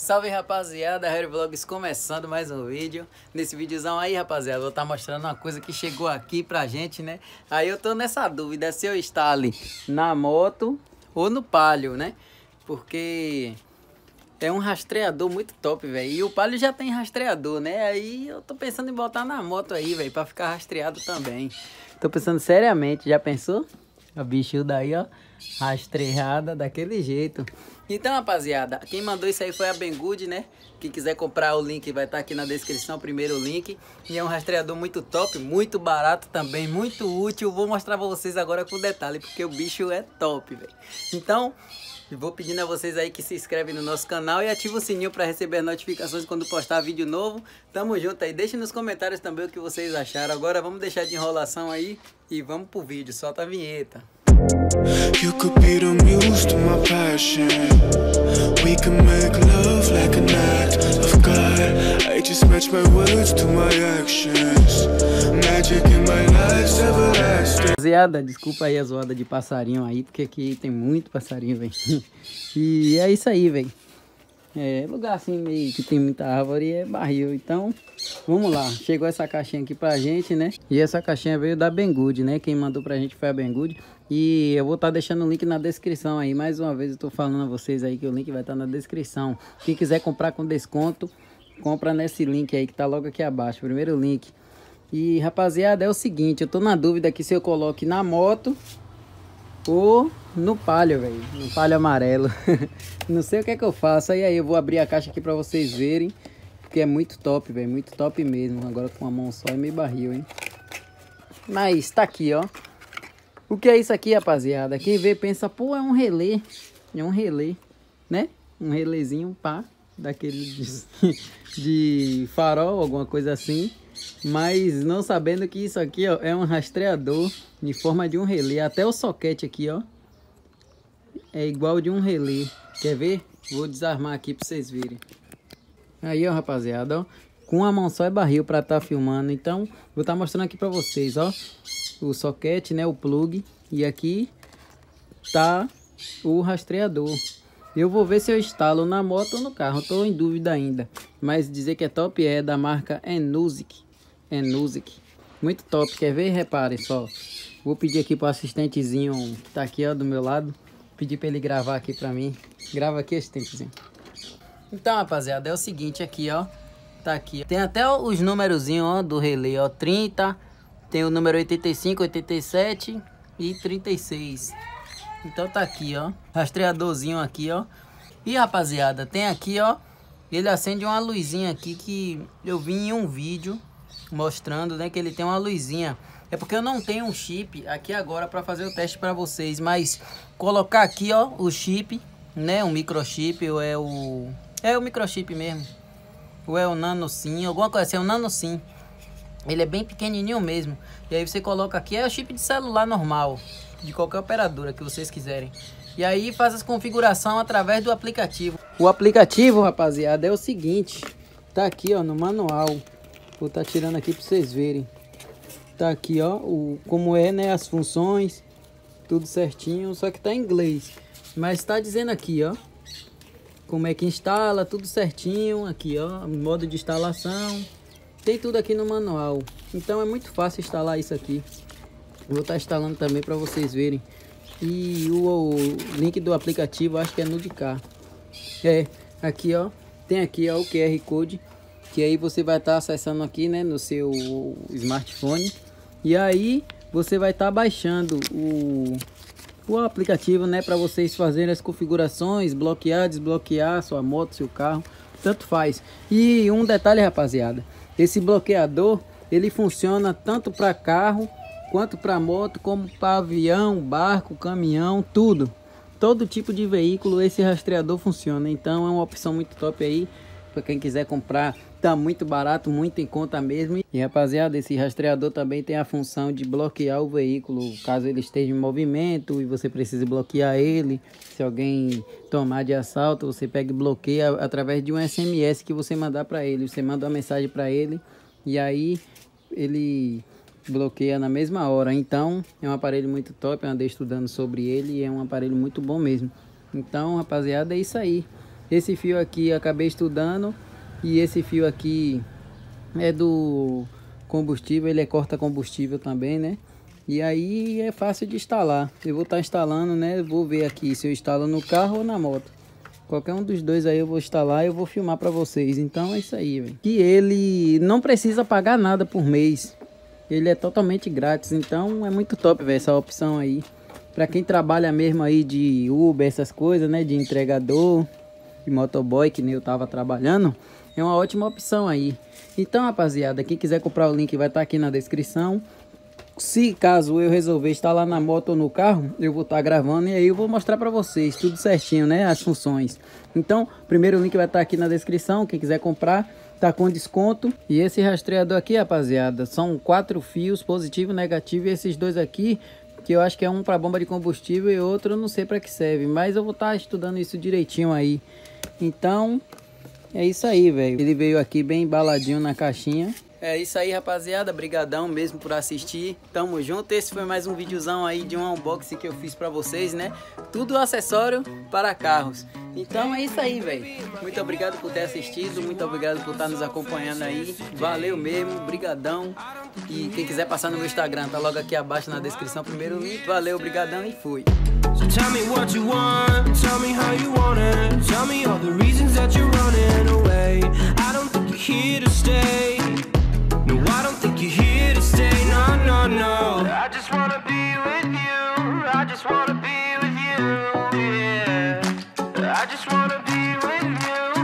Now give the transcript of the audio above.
Salve rapaziada, Harry Vlogs começando mais um vídeo. Nesse videozão aí rapaziada, vou estar mostrando uma coisa que chegou aqui pra gente, né? Aí eu tô nessa dúvida se eu estar ali na moto ou no Palio, né? Porque é um rastreador muito top, velho. E o Palio já tem rastreador, né? Aí eu tô pensando em botar na moto aí, velho, pra ficar rastreado também. Tô pensando seriamente, já pensou? O bicho daí, ó, rastreada daquele jeito. Então, rapaziada, quem mandou isso aí foi a Banggood, né? Quem quiser comprar o link vai estar aqui na descrição, primeiro o link. E é um rastreador muito top, muito barato também, muito útil. Vou mostrar pra vocês agora com detalhe, porque o bicho é top, velho. Então, vou pedindo a vocês aí que se inscrevem no nosso canal e ativa o sininho pra receber notificações quando postar vídeo novo. Tamo junto aí. Deixem nos comentários também o que vocês acharam. Agora vamos deixar de enrolação aí e vamos pro vídeo. Solta a vinheta. You could be the muse to my passion. We can make love like an act of God. I just match my words to my actions. Magic in my life's everlasting. Rapaziada, desculpa aí a zoada de passarinho aí, porque aqui tem muito passarinho, velho. E é isso aí, velho. É lugar assim meio que tem muita árvore, é barril. Então, vamos lá. Chegou essa caixinha aqui pra gente, né? E essa caixinha veio da Banggood, né? Quem mandou pra gente foi a Banggood. E eu vou estar deixando o link na descrição aí. Mais uma vez eu tô falando a vocês aí que o link vai estar na descrição. Quem quiser comprar com desconto, compra nesse link aí que tá logo aqui abaixo. Primeiro link. E rapaziada, é o seguinte, eu tô na dúvida aqui se eu coloque na moto ou no Palio, velho, no Palio amarelo. Não sei o que é que eu faço. E aí eu vou abrir a caixa aqui pra vocês verem, porque é muito top, velho, muito top mesmo. Agora com a mão só é meio barril, hein. Mas tá aqui, ó. O que é isso aqui, rapaziada? Quem vê pensa, pô, é um relé. É um relé, né? Um relézinho, pá, daquele de farol, alguma coisa assim. Mas não sabendo que isso aqui, ó, é um rastreador em forma de um relé. Até o soquete aqui, ó, é igual de um relé. Quer ver? Vou desarmar aqui pra vocês verem. Aí, ó, rapaziada, ó. Com a mão só é barril pra tá filmando. Então, vou tá mostrando aqui pra vocês, ó. O soquete, né? O plug. E aqui tá o rastreador. Eu vou ver se eu instalo na moto ou no carro. Tô em dúvida ainda. Mas dizer que é top é da marca Enusic. Enusic. Muito top. Quer ver? Reparem só. Vou pedir aqui pro assistentezinho que tá aqui, ó, do meu lado. Pedir pra ele gravar aqui pra mim. Grava aqui, assistentezinho. Então, rapaziada, é o seguinte aqui, ó. Tá aqui. Tem até os numerozinhos, ó, do relé, ó. 30. Tem o número 85, 87 e 36. Então tá aqui, ó. Rastreadorzinho aqui, ó. E, rapaziada, tem aqui, ó. Ele acende uma luzinha aqui que eu vi em um vídeo mostrando, né, que ele tem uma luzinha. É porque eu não tenho um chip aqui agora para fazer o teste para vocês, mas colocar aqui, ó, o chip, né, um microchip, ou é o microchip mesmo, ou é o nano sim, alguma coisa assim, é um nano sim. Ele é bem pequenininho mesmo. E aí você coloca aqui, é o chip de celular normal, de qualquer operadora que vocês quiserem. E aí faz as configurações através do aplicativo. O aplicativo, rapaziada, é o seguinte. Tá aqui, ó, no manual. Vou tá tirando aqui pra vocês verem. Tá aqui, ó, como é, né, as funções. Tudo certinho, só que tá em inglês. Mas tá dizendo aqui, ó, como é que instala, tudo certinho. Aqui, ó, modo de instalação. Tem tudo aqui no manual, então é muito fácil instalar isso aqui. Vou estar instalando também para vocês verem. E o link do aplicativo acho que é no de cá. É, aqui ó, tem aqui ó, o QR Code, que aí você vai estar acessando aqui, né, no seu smartphone. E aí você vai estar baixando o aplicativo, né, para vocês fazerem as configurações, bloquear, desbloquear sua moto, seu carro, tanto faz. E um detalhe, rapaziada, esse bloqueador, ele funciona tanto para carro, quanto para moto, como para avião, barco, caminhão, tudo. Todo tipo de veículo esse rastreador funciona. Então é uma opção muito top aí, para quem quiser comprar, tá muito barato, muito em conta mesmo. E rapaziada, esse rastreador também tem a função de bloquear o veículo, caso ele esteja em movimento e você precise bloquear ele. Se alguém tomar de assalto, você pega e bloqueia através de um SMS que você mandar para ele. Você manda uma mensagem para ele e aí ele bloqueia na mesma hora. Então é um aparelho muito top, eu andei estudando sobre ele e é um aparelho muito bom mesmo. Então, rapaziada, é isso aí. Esse fio aqui eu acabei estudando, e esse fio aqui é do combustível, ele é corta combustível também, né? E aí é fácil de instalar. Eu vou estar instalando, né? Vou ver aqui se eu instalo no carro ou na moto. Qualquer um dos dois aí eu vou instalar e eu vou filmar pra vocês. Então é isso aí, velho. E ele não precisa pagar nada por mês. Ele é totalmente grátis. Então é muito top, velho, essa opção aí. Pra quem trabalha mesmo aí de Uber, essas coisas, né? De entregador, de motoboy, que nem eu tava trabalhando. É uma ótima opção aí. Então, rapaziada, quem quiser comprar o link vai estar aqui na descrição. Se caso eu resolver instalar na moto ou no carro, eu vou estar gravando e aí eu vou mostrar pra vocês tudo certinho, né? As funções. Então, primeiro o link vai estar aqui na descrição. Quem quiser comprar, tá com desconto. E esse rastreador aqui, rapaziada, são 4 fios, positivo, negativo, e esses dois aqui, que eu acho que é um pra bomba de combustível e outro eu não sei pra que serve, mas eu vou estar estudando isso direitinho aí. Então, é isso aí, velho. Ele veio aqui bem embaladinho na caixinha. É isso aí, rapaziada, brigadão mesmo por assistir, tamo junto. Esse foi mais um videozão aí de um unboxing que eu fiz pra vocês, né? Tudo acessório para carros. Então é isso aí, velho. Muito obrigado por ter assistido, muito obrigado por estar nos acompanhando aí. Valeu mesmo, brigadão. E quem quiser passar no meu Instagram, tá logo aqui abaixo na descrição, primeiro link. Valeu, brigadão e fui. Here to stay.